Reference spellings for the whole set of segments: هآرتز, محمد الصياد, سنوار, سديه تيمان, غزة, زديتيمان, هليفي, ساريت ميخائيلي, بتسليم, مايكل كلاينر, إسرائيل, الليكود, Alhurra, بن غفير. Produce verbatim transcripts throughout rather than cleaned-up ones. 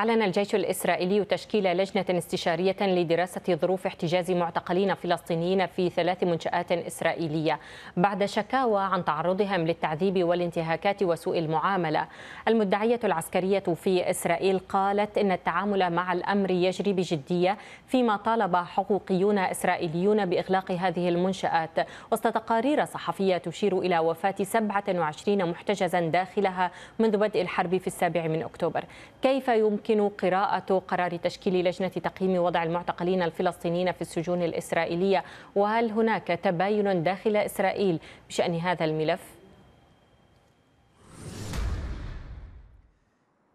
أعلن الجيش الإسرائيلي تشكيل لجنة استشارية لدراسة ظروف احتجاز معتقلين فلسطينيين في ثلاث منشآت إسرائيلية بعد شكاوى عن تعرضهم للتعذيب والانتهاكات وسوء المعاملة. المدعية العسكرية في إسرائيل قالت إن التعامل مع الأمر يجري بجدية، فيما طالب حقوقيون إسرائيليون بإغلاق هذه المنشآت وسط تقارير صحفية تشير إلى وفاة سبعة وعشرين محتجزا داخلها منذ بدء الحرب في السابع من أكتوبر. كيف يمكن قراءة قرار تشكيل لجنة تقييم وضع المعتقلين الفلسطينيين في السجون الإسرائيلية، وهل هناك تباين داخل إسرائيل بشأن هذا الملف؟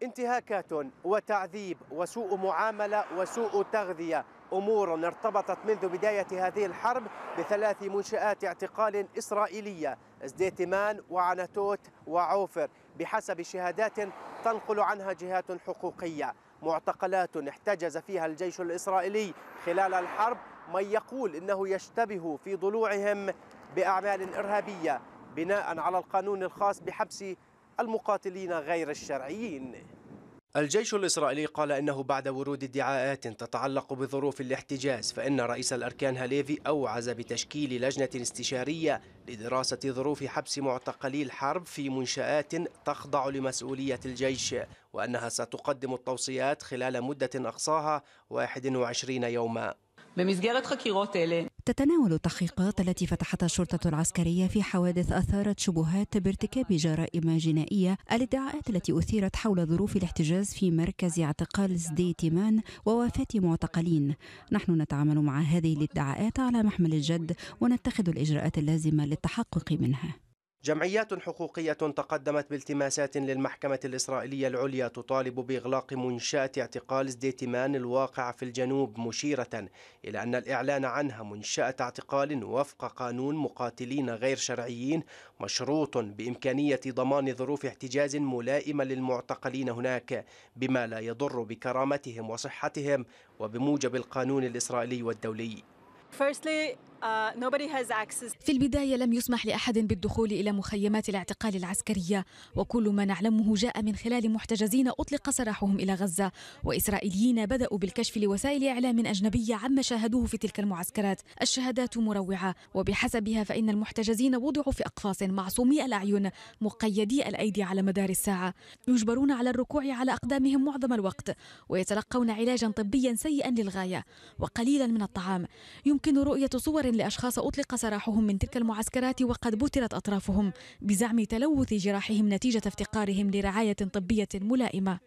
انتهاكات وتعذيب وسوء معاملة وسوء تغذية، أمور ارتبطت منذ بداية هذه الحرب بثلاث منشآت اعتقال إسرائيلية، زديتيمان وعناتوت وعوفر، بحسب شهادات تنقل عنها جهات حقوقية. معتقلات احتجز فيها الجيش الإسرائيلي خلال الحرب من يقول إنه يشتبه في ضلوعهم بأعمال إرهابية بناء على القانون الخاص بحبس المقاتلين غير الشرعيين. الجيش الإسرائيلي قال إنه بعد ورود ادعاءات تتعلق بظروف الاحتجاز، فإن رئيس الأركان هليفي أوعز بتشكيل لجنة استشارية لدراسة ظروف حبس معتقلي الحرب في منشآت تخضع لمسؤولية الجيش، وأنها ستقدم التوصيات خلال مدة أقصاها واحد وعشرين يوما. تتناول التحقيقات التي فتحتها الشرطة العسكرية في حوادث أثارت شبهات بارتكاب جرائم جنائية، الادعاءات التي أثيرت حول ظروف الاحتجاز في مركز اعتقال زديتيمان ووفاة معتقلين. نحن نتعامل مع هذه الادعاءات على محمل الجد ونتخذ الإجراءات اللازمة للتحقق منها. جمعيات حقوقية تقدمت بالتماسات للمحكمة الإسرائيلية العليا تطالب بإغلاق منشأة اعتقال زديتيمان الواقع في الجنوب، مشيرة إلى أن الإعلان عنها منشأة اعتقال وفق قانون مقاتلين غير شرعيين مشروط بإمكانية ضمان ظروف احتجاز ملائمة للمعتقلين هناك، بما لا يضر بكرامتهم وصحتهم وبموجب القانون الإسرائيلي والدولي. في البداية لم يسمح لأحد بالدخول إلى مخيمات الاعتقال العسكرية، وكل ما نعلمه جاء من خلال محتجزين أطلق سراحهم إلى غزة، وإسرائيليين بدأوا بالكشف لوسائل إعلام أجنبية عما شاهدوه في تلك المعسكرات. الشهادات مروعة، وبحسبها فإن المحتجزين وضعوا في أقفاص معصومي الأعين مقيدي الأيدي على مدار الساعة، يجبرون على الركوع على أقدامهم معظم الوقت، ويتلقون علاجا طبيا سيئا للغاية وقليلا من الطعام. يمكن رؤية صور لأشخاص أطلق سراحهم من تلك المعسكرات وقد بترت أطرافهم بزعم تلوث جراحهم نتيجة افتقارهم لرعاية طبية ملائمة.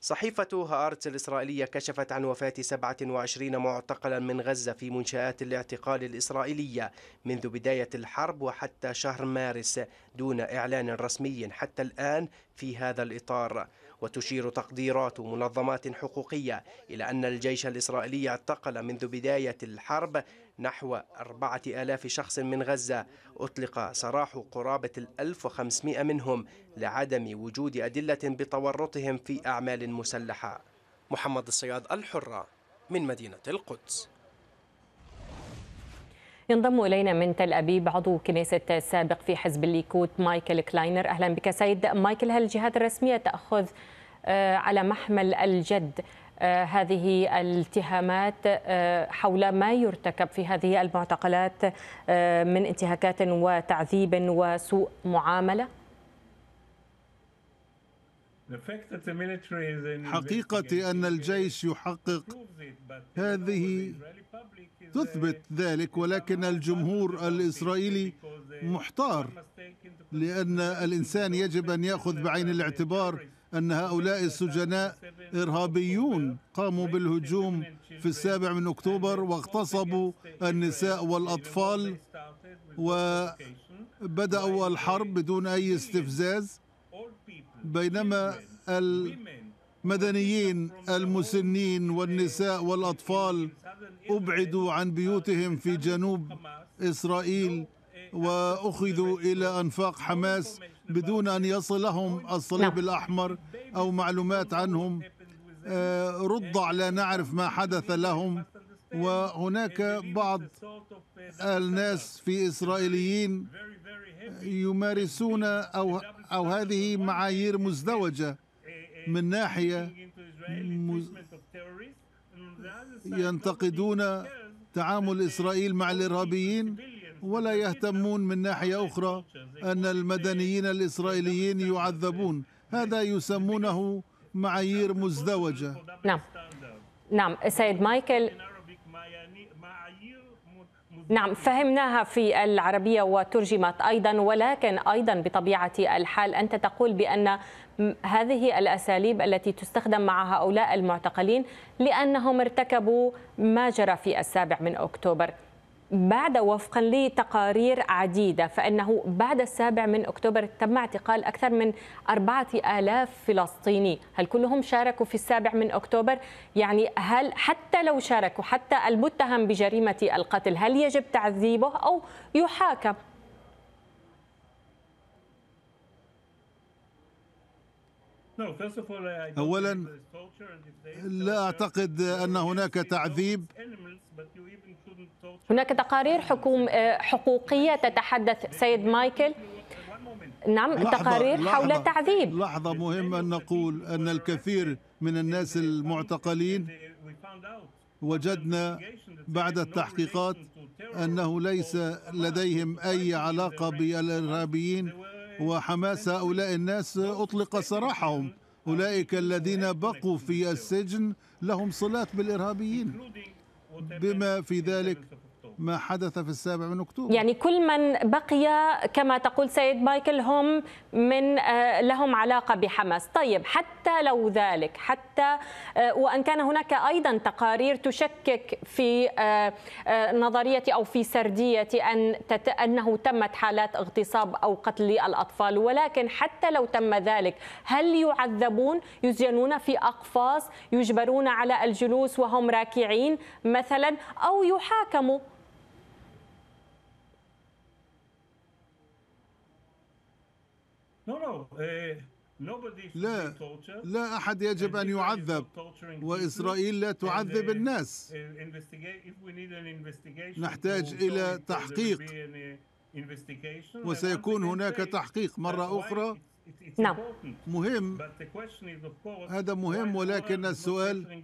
صحيفة هآرتز الإسرائيلية كشفت عن وفاة سبعة وعشرين معتقلا من غزة في منشآت الاعتقال الإسرائيلية منذ بداية الحرب وحتى شهر مارس، دون إعلان رسمي حتى الآن في هذا الإطار. وتشير تقديرات منظمات حقوقية إلى أن الجيش الإسرائيلي اعتقل منذ بداية الحرب نحو أربعة آلاف شخص من غزة، أطلق سراح قرابة الألف وخمسمائة منهم لعدم وجود أدلة بتورطهم في أعمال مسلحة. محمد الصياد، الحرة، من مدينة القدس. ينضم إلينا من تل أبيب عضو كنيسة السابق في حزب الليكود مايكل كلاينر. أهلا بك سيد مايكل. هل الجهات الرسمية تأخذ على محمل الجد هذه الاتهامات حول ما يرتكب في هذه المعتقلات من انتهاكات وتعذيب وسوء معاملة؟ حقيقة أن الجيش يحقق هذه تثبت ذلك، ولكن الجمهور الإسرائيلي محتار، لأن الإنسان يجب أن يأخذ بعين الاعتبار أن هؤلاء السجناء إرهابيون قاموا بالهجوم في السابع من أكتوبر واغتصبوا النساء والأطفال وبدأوا الحرب بدون أي استفزاز، بينما المدنيين المسنين والنساء والأطفال أبعدوا عن بيوتهم في جنوب إسرائيل وأخذوا إلى أنفاق حماس بدون أن يصلهم الصليب الأحمر أو معلومات عنهم، رضع لا نعرف ما حدث لهم. وهناك بعض الناس في إسرائيليين يمارسون أو, أو هذه معايير مزدوجة، من ناحية ينتقدون تعامل إسرائيل مع الإرهابيين، ولا يهتمون من ناحية أخرى أن المدنيين الإسرائيليين يعذبون. هذا يسمونه معايير مزدوجة. نعم نعم السيد مايكل، نعم فهمناها في العربية وترجمت أيضا، ولكن أيضا بطبيعة الحال أنت تقول بأن هذه الأساليب التي تستخدم مع هؤلاء المعتقلين لأنهم ارتكبوا ما جرى في السابع من أكتوبر، بعد وفقا لتقارير عديدة فإنه بعد السابع من أكتوبر تم اعتقال أكثر من أربعة آلاف فلسطيني. هل كلهم شاركوا في السابع من أكتوبر؟ يعني هل حتى لو شاركوا، حتى المتهم بجريمة القتل، هل يجب تعذيبه أو يحاكم؟ أولا لا أعتقد أن هناك تعذيب. هناك تقارير حكوم حقوقية تتحدث سيد مايكل، نعم لحظة، تقارير لحظة حول تعذيب. لحظة مهمة أن نقول أن الكثير من الناس المعتقلين وجدنا بعد التحقيقات أنه ليس لديهم أي علاقة بالإرهابيين وحماس. هؤلاء الناس أطلق سراحهم، أولئك الذين بقوا في السجن لهم صلات بالإرهابيين، بما في ذلك ما حدث في السابع من أكتوبر. يعني كل من بقي كما تقول سيد مايكل هم من لهم علاقة بحماس. طيب حتى لو ذلك، حتى وأن كان هناك أيضا تقارير تشكك في نظرية أو في سردية أن أنه تمت حالات اغتصاب أو قتل الأطفال، ولكن حتى لو تم ذلك هل يعذبون؟ يسجنون في أقفاص، يجبرون على الجلوس وهم راكعين مثلا، أو يحاكموا؟ لا لا أحد يجب أن يعذب، وإسرائيل لا تعذب الناس. نحتاج إلى تحقيق وسيكون هناك تحقيق مرة أخرى. نعم مهم، هذا مهم، ولكن السؤال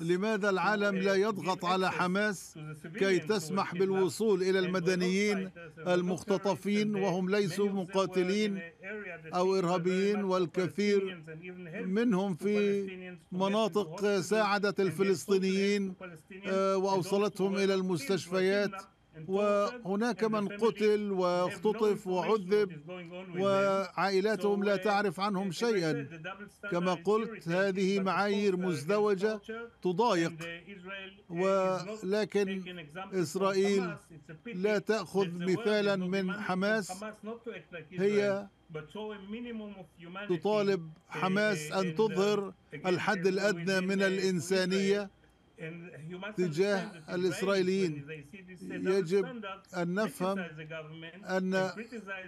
لماذا العالم لا يضغط على حماس كي تسمح بالوصول إلى المدنيين المختطفين وهم ليسوا مقاتلين أو إرهابيين، والكثير منهم في مناطق ساعدت الفلسطينيين وأوصلتهم إلى المستشفيات، وهناك من قتل واختطف وعذب وعائلاتهم لا تعرف عنهم شيئا. كما قلت هذه معايير مزدوجة تضايق، ولكن إسرائيل لا تأخذ مثالا من حماس. هي تطالب حماس أن تظهر الحد الأدنى من الإنسانية تجاه الإسرائيليين. يجب أن نفهم أن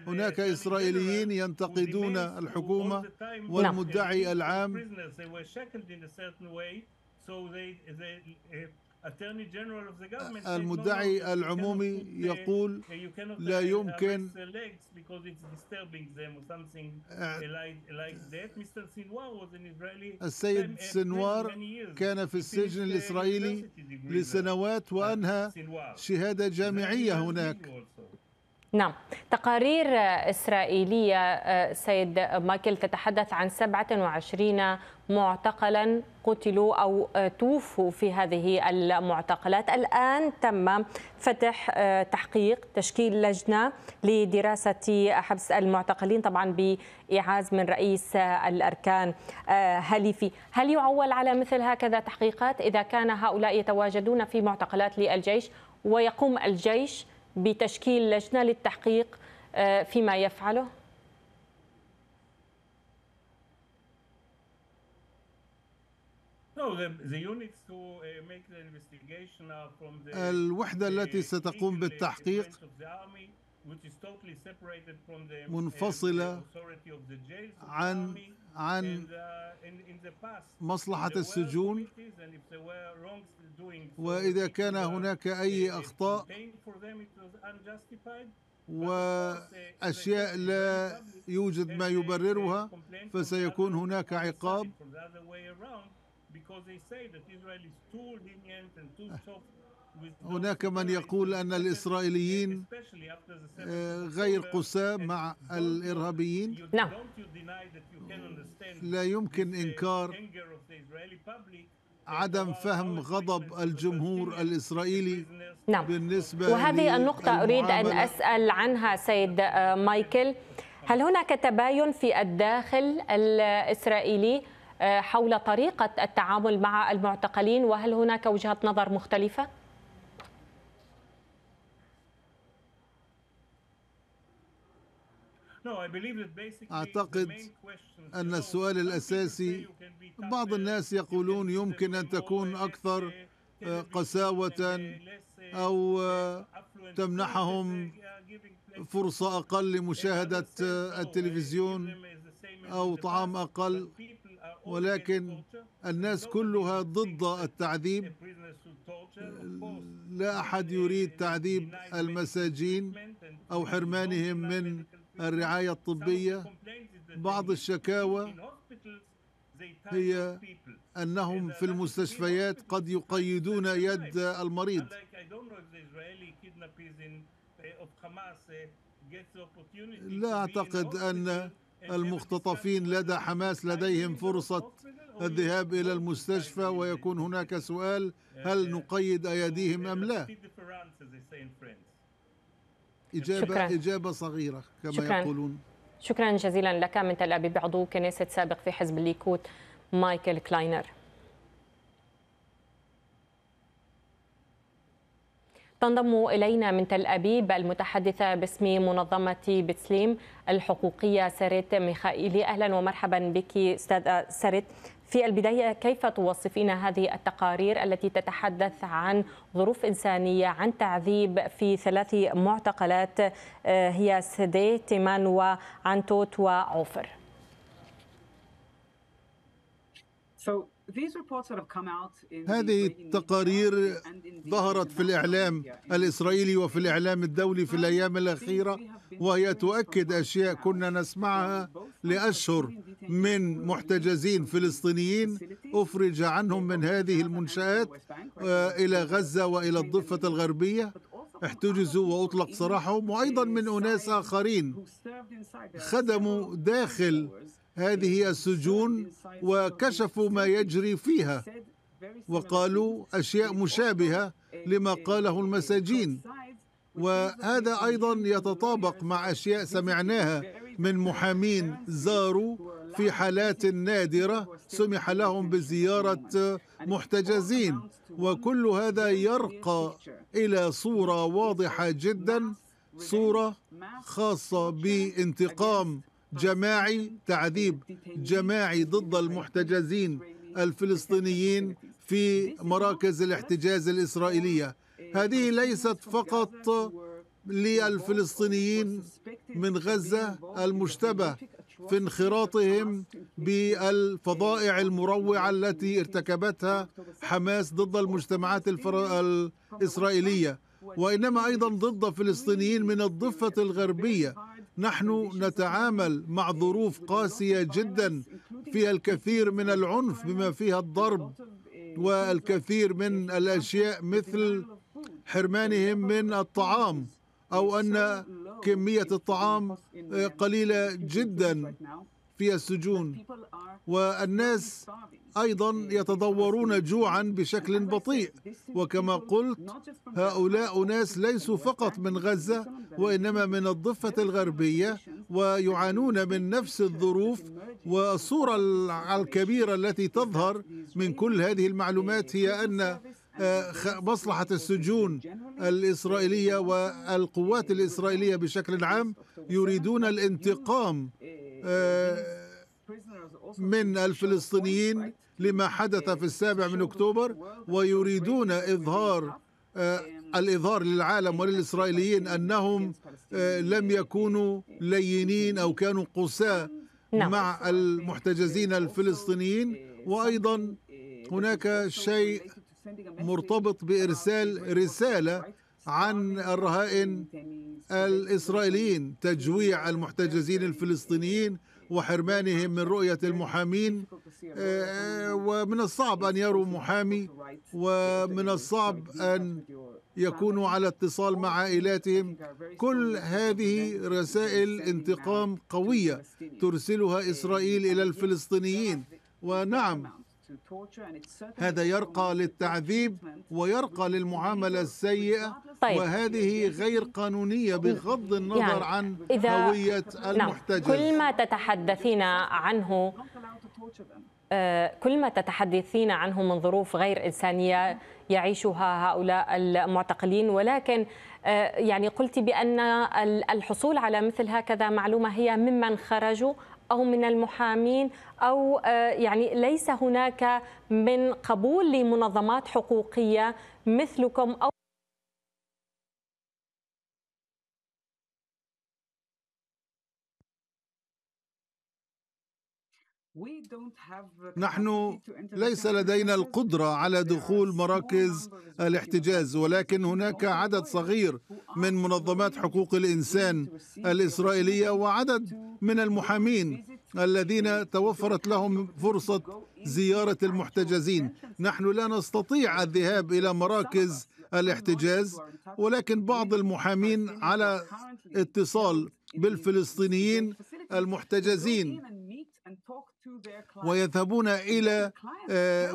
هناك إسرائيليين ينتقدون الحكومة والمدعي العام. المدعي العمومي يقول لا يمكن السيد سنوار كان في السجن الإسرائيلي لسنوات وأنهى شهادة جامعية هناك. نعم تقارير إسرائيلية سيد مايكل تتحدث عن سبعة وعشرين معتقلا قتلوا أو توفوا في هذه المعتقلات. الآن تم فتح تحقيق، تشكيل لجنة لدراسة حبس المعتقلين طبعا بإعاز من رئيس الأركان هليفي. هل يعول على مثل هكذا تحقيقات إذا كان هؤلاء يتواجدون في معتقلات للجيش ويقوم الجيش بتشكيل لجنة للتحقيق فيما يفعله؟ الوحدة التي ستقوم بالتحقيق منفصلة عن عن مصلحة السجون، وإذا كان هناك أي أخطاء وأشياء لا يوجد ما يبررها فسيكون هناك عقاب. هناك من يقول أن الإسرائيليين غير قساة مع الإرهابيين. نعم. لا يمكن إنكار عدم فهم غضب الجمهور الإسرائيلي. نعم. بالنسبة وهذه النقطة أريد أن أسأل عنها سيد مايكل، هل هناك تباين في الداخل الإسرائيلي حول طريقة التعامل مع المعتقلين، وهل هناك وجهة نظر مختلفة؟ أعتقد أن السؤال الأساسي، بعض الناس يقولون يمكن أن تكون أكثر قساوة أو تمنحهم فرصة أقل لمشاهدة التلفزيون أو طعام أقل، ولكن الناس كلها ضد التعذيب. لا أحد يريد تعذيب المساجين أو حرمانهم من الرعاية الطبية. بعض الشكاوى هي أنهم في المستشفيات قد يقيدون يد المريض. لا أعتقد أن المختطفين لدى حماس لديهم فرصة الذهاب إلى المستشفى ويكون هناك سؤال هل نقيد أيديهم أم لا. إجابة شكراً. إجابة صغيرة كما شكراً. يقولون. شكرا جزيلا لك من تل أبيب عضو كنيسة سابق في حزب الليكود مايكل كلاينر. تنضم إلينا من تل أبيب المتحدثة باسم منظمة بتسليم الحقوقية ساريت ميخائيلي. أهلا ومرحبا بك أستاذة ساريت. في البداية كيف توصفين هذه التقارير التي تتحدث عن ظروف إنسانية، عن تعذيب في ثلاث معتقلات هي سديه تيمان وعنتوت وعوفر؟ هذه التقارير ظهرت في الإعلام الإسرائيلي وفي الإعلام الدولي في الأيام الأخيرة، وهي تؤكد أشياء كنا نسمعها لأشهر من محتجزين فلسطينيين أفرج عنهم من هذه المنشآت إلى غزة وإلى الضفة الغربية، احتجزوا وأطلق سراحهم، وأيضا من أناس آخرين خدموا داخل هذه السجون وكشفوا ما يجري فيها وقالوا أشياء مشابهة لما قاله المساجين، وهذا أيضا يتطابق مع أشياء سمعناها من محامين زاروا في حالات نادرة سمح لهم بزيارة محتجزين، وكل هذا يرقى إلى صورة واضحة جدا، صورة خاصة بانتقام جماعي، تعذيب جماعي ضد المحتجزين الفلسطينيين في مراكز الاحتجاز الإسرائيلية. هذه ليست فقط للفلسطينيين من غزة المشتبه في انخراطهم بالفظائع المروعة التي ارتكبتها حماس ضد المجتمعات الإسرائيلية، وإنما أيضا ضد فلسطينيين من الضفة الغربية. نحن نتعامل مع ظروف قاسية جدا فيها الكثير من العنف بما فيها الضرب والكثير من الأشياء مثل حرمانهم من الطعام أو أن كمية الطعام قليلة جدا في السجون، والناس أيضا يتضورون جوعا بشكل بطيء. وكما قلت هؤلاء ناس ليسوا فقط من غزة وإنما من الضفة الغربية ويعانون من نفس الظروف، والصورة الكبيرة التي تظهر من كل هذه المعلومات هي أن مصلحة السجون الإسرائيلية والقوات الإسرائيلية بشكل عام يريدون الانتقام من الفلسطينيين لما حدث في السابع من أكتوبر، ويريدون إظهار الإظهار للعالم وللإسرائيليين أنهم لم يكونوا لينين أو كانوا قساة مع المحتجزين الفلسطينيين. وأيضا هناك شيء مرتبط بإرسال رسالة عن الرهائن الإسرائيليين، تجويع المحتجزين الفلسطينيين وحرمانهم من رؤية المحامين، ومن الصعب أن يروا محامي، ومن الصعب أن يكونوا على اتصال مع عائلاتهم. كل هذه رسائل انتقام قوية ترسلها إسرائيل إلى الفلسطينيين. ونعم، هذا يرقى للتعذيب ويرقى للمعاملة السيئة. طيب. وهذه غير قانونية بغض النظر يعني عن هوية المحتجز. نعم. كل ما تتحدثين عنه كل ما تتحدثين عنه من ظروف غير إنسانية يعيشها هؤلاء المعتقلين، ولكن يعني قلت بأن الحصول على مثل هكذا معلومة هي ممن خرجوا أو من المحامين، أو يعني ليس هناك من قبول لمنظمات حقوقية مثلكم أو نحن ليس لدينا القدرة على دخول مراكز الاحتجاز، ولكن هناك عدد صغير من منظمات حقوق الإنسان الإسرائيلية وعدد من المحامين الذين توفرت لهم فرصة زيارة المحتجزين. نحن لا نستطيع الذهاب إلى مراكز الاحتجاز، ولكن بعض المحامين على اتصال بالفلسطينيين المحتجزين ويذهبون إلى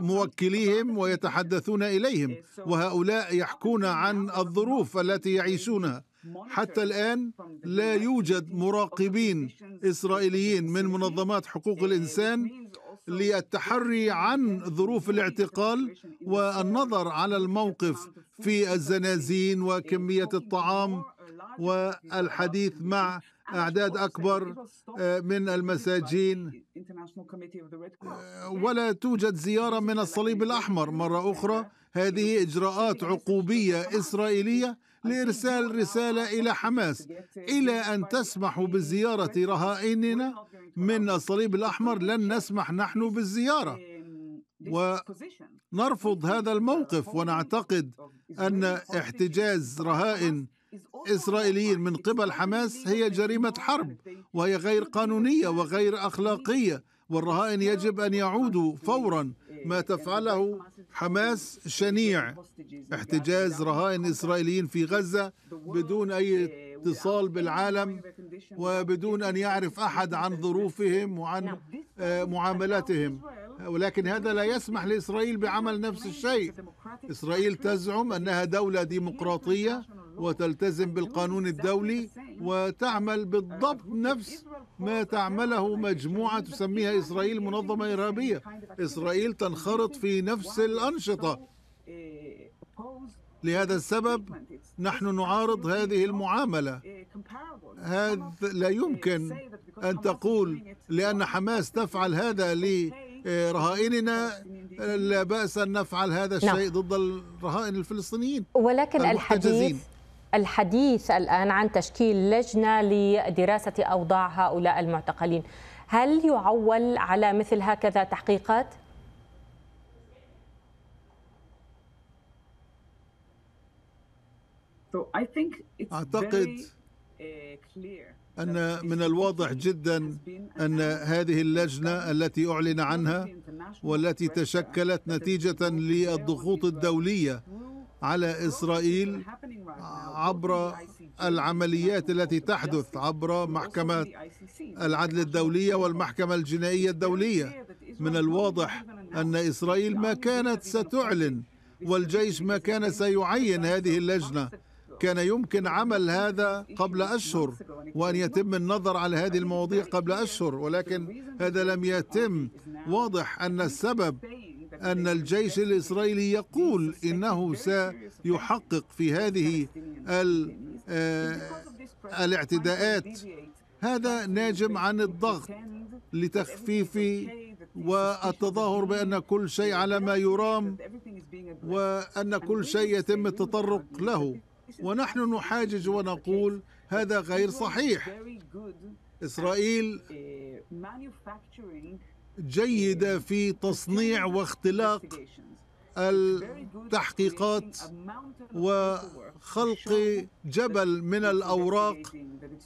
موكليهم ويتحدثون إليهم، وهؤلاء يحكون عن الظروف التي يعيشونها. حتى الآن لا يوجد مراقبين إسرائيليين من منظمات حقوق الإنسان للتحري عن ظروف الاعتقال والنظر على الموقف في الزنازين وكمية الطعام والحديث مع أعداد أكبر من المساجين. ولا توجد زيارة من الصليب الأحمر مرة أخرى. هذه إجراءات عقوبية إسرائيلية لإرسال رسالة إلى حماس إلى أن تسمحوا بزيارة رهائننا من الصليب الأحمر لن نسمح نحن بالزيارة، ونرفض هذا الموقف. ونعتقد أن احتجاز رهائن إسرائيليين من قبل حماس هي جريمة حرب، وهي غير قانونية وغير أخلاقية، والرهائن يجب أن يعودوا فورا. ما تفعله حماس شنيع، احتجاز رهائن إسرائيليين في غزة بدون أي اتصال بالعالم وبدون أن يعرف أحد عن ظروفهم وعن معاملاتهم. ولكن هذا لا يسمح لإسرائيل بعمل نفس الشيء. إسرائيل تزعم أنها دولة ديمقراطية وتلتزم بالقانون الدولي وتعمل بالضبط نفس ما تعمله مجموعة تسميها إسرائيل منظمة إرهابية. إسرائيل تنخرط في نفس الأنشطة. لهذا السبب نحن نعارض هذه المعاملة. هذا لا يمكن أن تقول لأن حماس تفعل هذا لرهائننا لا بأس أن نفعل هذا الشيء ضد الرهائن الفلسطينيين. ولكن الحديث الحديث الآن عن تشكيل لجنة لدراسة أوضاع هؤلاء المعتقلين، هل يعول على مثل هكذا تحقيقات؟ أعتقد أن من الواضح جدا أن هذه اللجنة التي أعلن عنها والتي تشكلت نتيجة للضغوط الدولية على إسرائيل عبر العمليات التي تحدث عبر محكمة العدل الدولية والمحكمة الجنائية الدولية، من الواضح أن إسرائيل ما كانت ستعلن والجيش ما كان سيعين هذه اللجنة. كان يمكن عمل هذا قبل أشهر وأن يتم النظر على هذه المواضيع قبل أشهر، ولكن هذا لم يتم. واضح أن السبب أن الجيش الإسرائيلي يقول إنه سيحقق في هذه الاعتداءات. هذا ناجم عن الضغط لتخفيف والتظاهر بأن كل شيء على ما يرام وأن كل شيء يتم التطرق له، ونحن نحاجج ونقول هذا غير صحيح. إسرائيل جيدة في تصنيع واختلاق التحقيقات وخلق جبل من الأوراق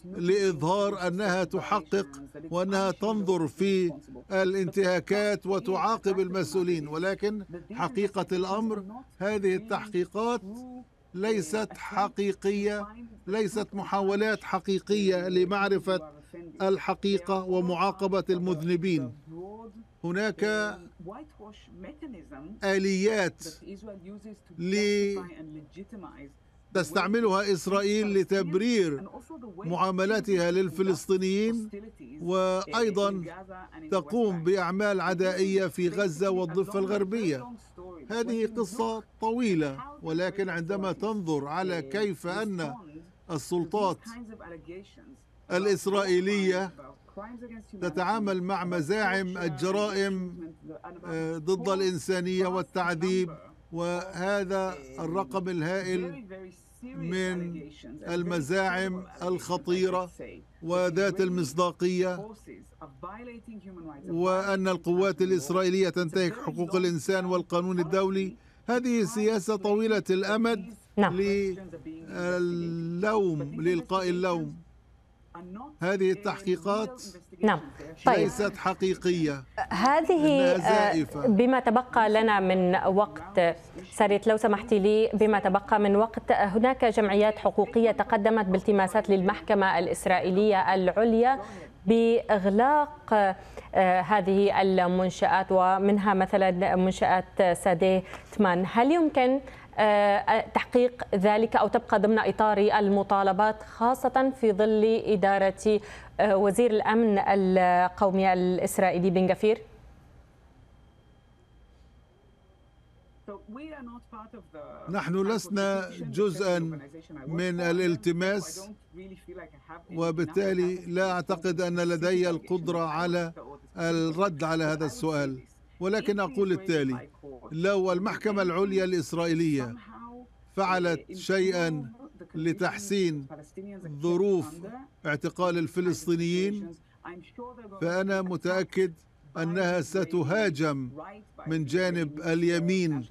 لإظهار أنها تحقق وأنها تنظر في الانتهاكات وتعاقب المسؤولين. ولكن حقيقة الأمر هذه التحقيقات ليست حقيقية، ليست محاولات حقيقية لمعرفة الحقيقة ومعاقبة المذنبين. هناك آليات تستعملها إسرائيل لتبرير معاملتها للفلسطينيين، وأيضا تقوم بأعمال عدائية في غزة والضفة الغربية. هذه قصة طويلة، ولكن عندما تنظر على كيف أن السلطات الإسرائيلية تتعامل مع مزاعم الجرائم ضد الإنسانية والتعذيب، وهذا الرقم الهائل من المزاعم الخطيرة وذات المصداقية، وأن القوات الإسرائيلية تنتهك حقوق الإنسان والقانون الدولي، هذه سياسة طويلة الأمد للوم، لإلقاء اللوم. هذه التحقيقات نعم. طيب. ليست حقيقية، هذه زائفة. بما تبقى لنا من وقت ساريت، لو سمحتي لي، بما تبقى من وقت، هناك جمعيات حقوقية تقدمت بالتماسات للمحكمة الإسرائيلية العليا بإغلاق هذه المنشآت، ومنها مثلا منشآت سديه تيمان. هل يمكن تحقيق ذلك أو تبقى ضمن إطار المطالبات، خاصة في ظل إدارة وزير الأمن القومي الإسرائيلي بن غفير؟ نحن لسنا جزءا من الالتماس، وبالتالي لا أعتقد أن لدي القدرة على الرد على هذا السؤال. ولكن أقول التالي: لو المحكمة العليا الإسرائيلية فعلت شيئا لتحسين ظروف اعتقال الفلسطينيين، فأنا متأكد أنها ستهاجم من جانب اليمين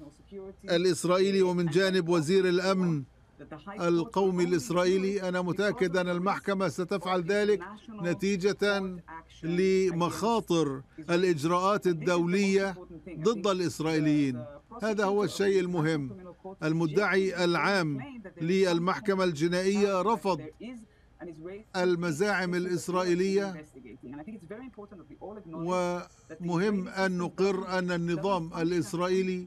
الإسرائيلي ومن جانب وزير الأمن القومي الإسرائيلي. أنا متأكد أن المحكمة ستفعل ذلك نتيجة لمخاطر الإجراءات الدولية ضد الإسرائيليين. هذا هو الشيء المهم. المدعي العام للمحكمة الجنائية رفض المزاعم الإسرائيلية، ومهم أن نقر أن النظام الإسرائيلي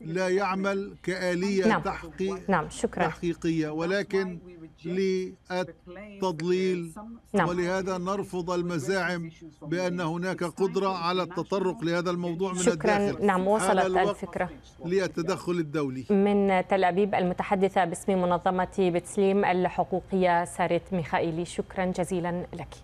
لا يعمل كآلية نعم. تحقيق نعم. شكرا. تحقيقية، ولكن للتضليل نعم. ولهذا نرفض المزاعم بأن هناك قدرة على التطرق لهذا الموضوع من شكرا. الداخل نعم. وصلت الفكرة للتدخل الدولي. من تل أبيب، المتحدثة باسم منظمة بتسليم الحقوقية ساريت ميخائيلي، شكرا جزيلا لك.